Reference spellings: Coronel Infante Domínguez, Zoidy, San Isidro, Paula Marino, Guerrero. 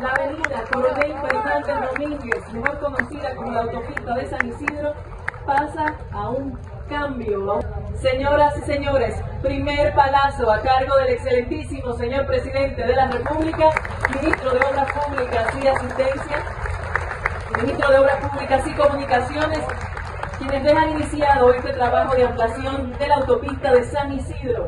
la avenida Coronel Infante Domínguez, mejor conocida como la autopista de San Isidro, pasa a un cambio. Señoras y señores, primer palazo a cargo del excelentísimo señor presidente de la República, ministro de Obras Públicas y Asistencia, ministro de Obras Públicas y Comunicaciones, quienes dejan iniciado este trabajo de ampliación de la autopista de San Isidro.